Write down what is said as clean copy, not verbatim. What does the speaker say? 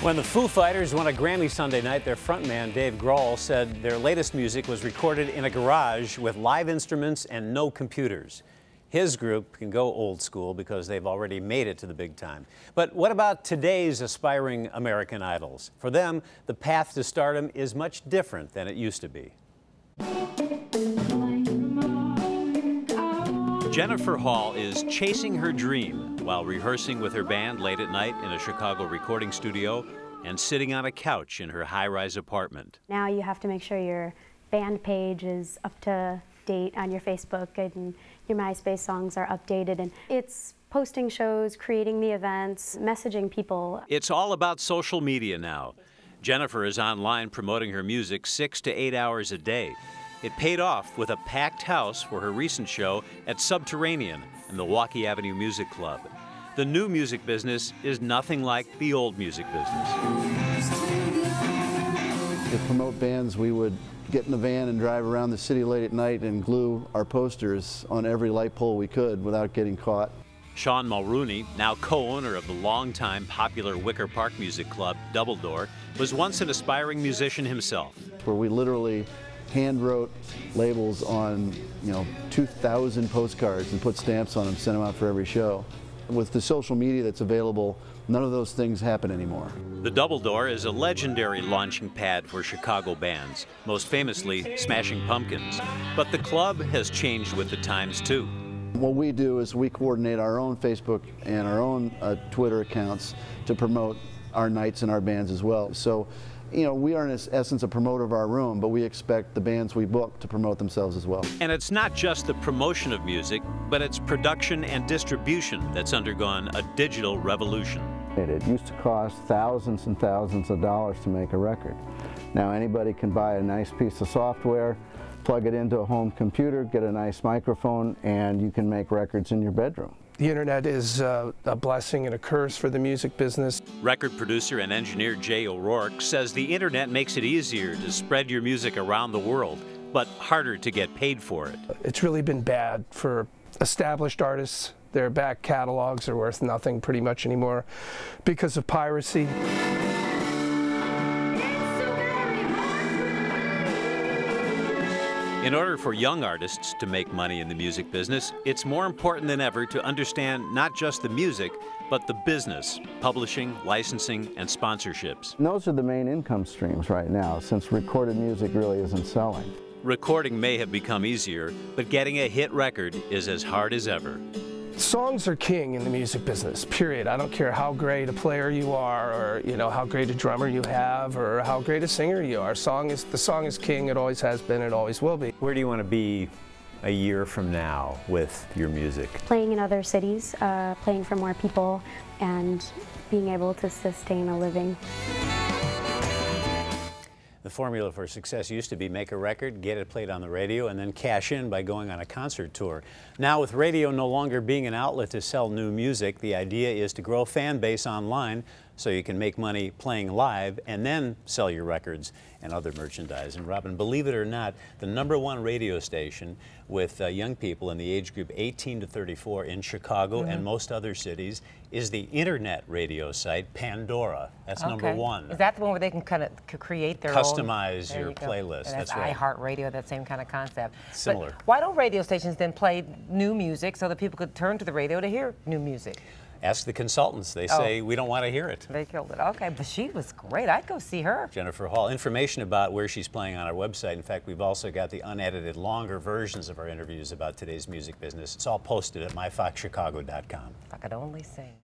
When the Foo Fighters won a Grammy Sunday night, their frontman, Dave Grohl, said their latest music was recorded in a garage with live instruments and no computers. His group can go old school because they've already made it to the big time. But what about today's aspiring American idols? For them, the path to stardom is much different than it used to be. Jennifer Hall is chasing her dream while rehearsing with her band late at night in a Chicago recording studio and sitting on a couch in her high-rise apartment. Now you have to make sure your band page is up to date on your Facebook and your MySpace songs are updated, and it's posting shows, creating the events, messaging people. It's all about social media now. Jennifer is online promoting her music 6 to 8 hours a day. It paid off with a packed house for her recent show at Subterranean and Milwaukee Avenue Music Club. The new music business is nothing like the old music business. To promote bands, we would get in the van and drive around the city late at night and glue our posters on every light pole we could without getting caught. Sean Mulrooney, now co-owner of the longtime popular Wicker Park Music Club, Double Door, was once an aspiring musician himself. Where we literally hand-wrote labels on, 2,000 postcards and put stamps on them, sent them out for every show. With the social media that's available, none of those things happen anymore. The Double Door is a legendary launching pad for Chicago bands, most famously Smashing Pumpkins. But the club has changed with the times, too. What we do is we coordinate our own Facebook and our own Twitter accounts to promote our nights and our bands as well. So, we are in essence a promoter of our room, but we expect the bands we book to promote themselves as well. And it's not just the promotion of music, but it's production and distribution that's undergone a digital revolution. It used to cost thousands and thousands of dollars to make a record. Now anybody can buy a nice piece of software, plug it into a home computer, get a nice microphone, and you can make records in your bedroom. The internet is a blessing and a curse for the music business. Record producer and engineer Jay O'Rourke says the internet makes it easier to spread your music around the world, but harder to get paid for it. It's really been bad for established artists. Their back catalogs are worth nothing pretty much anymore because of piracy. In order for young artists to make money in the music business, it's more important than ever to understand not just the music, but the business, publishing, licensing, and sponsorships. And those are the main income streams right now, since recorded music really isn't selling. Recording may have become easier, but getting a hit record is as hard as ever. Songs are king in the music business, period. I don't care how great a player you are, or how great a drummer you have, or how great a singer you are. The song is king. It always has been. It always will be. Where do you want to be a year from now with your music? Playing in other cities, playing for more people, and being able to sustain a living. The formula for success used to be make a record, get it played on the radio, and then cash in by going on a concert tour. Now, with radio no longer being an outlet to sell new music, the idea is to grow a fan base online so you can make money playing live and then sell your records and other merchandise. And Robin, believe it or not, the #1 radio station with young people in the age group 18 to 34 in Chicago and most other cities is the internet radio site Pandora. That's #1. Is that the one where they can kind of create their customize your playlist? That's right. iHeartRadio, that same kind of concept. Similar. But why don't radio stations then play new music so that people could turn to the radio to hear new music? Ask the consultants. They say, we don't want to hear it. They killed it. Okay, but she was great. I'd go see her. Jennifer Hall. Information about where she's playing on our website. In fact, we've also got the unedited, longer versions of our interviews about today's music business. It's all posted at MyFoxChicago.com. If I could only sing.